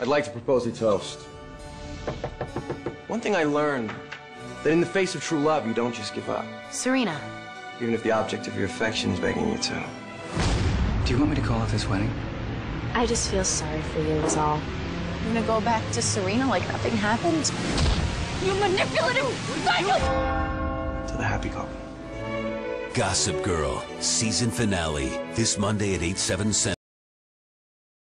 I'd like to propose a toast. One thing I learned, that in the face of true love, you don't just give up. Serena. Even if the object of your affection is begging you to. Do you want me to call it this wedding? I just feel sorry for you is all. I'm gonna go back to Serena like nothing happened? You manipulative psycho! To the happy couple. Gossip Girl, season finale, this Monday at 8, 7 central.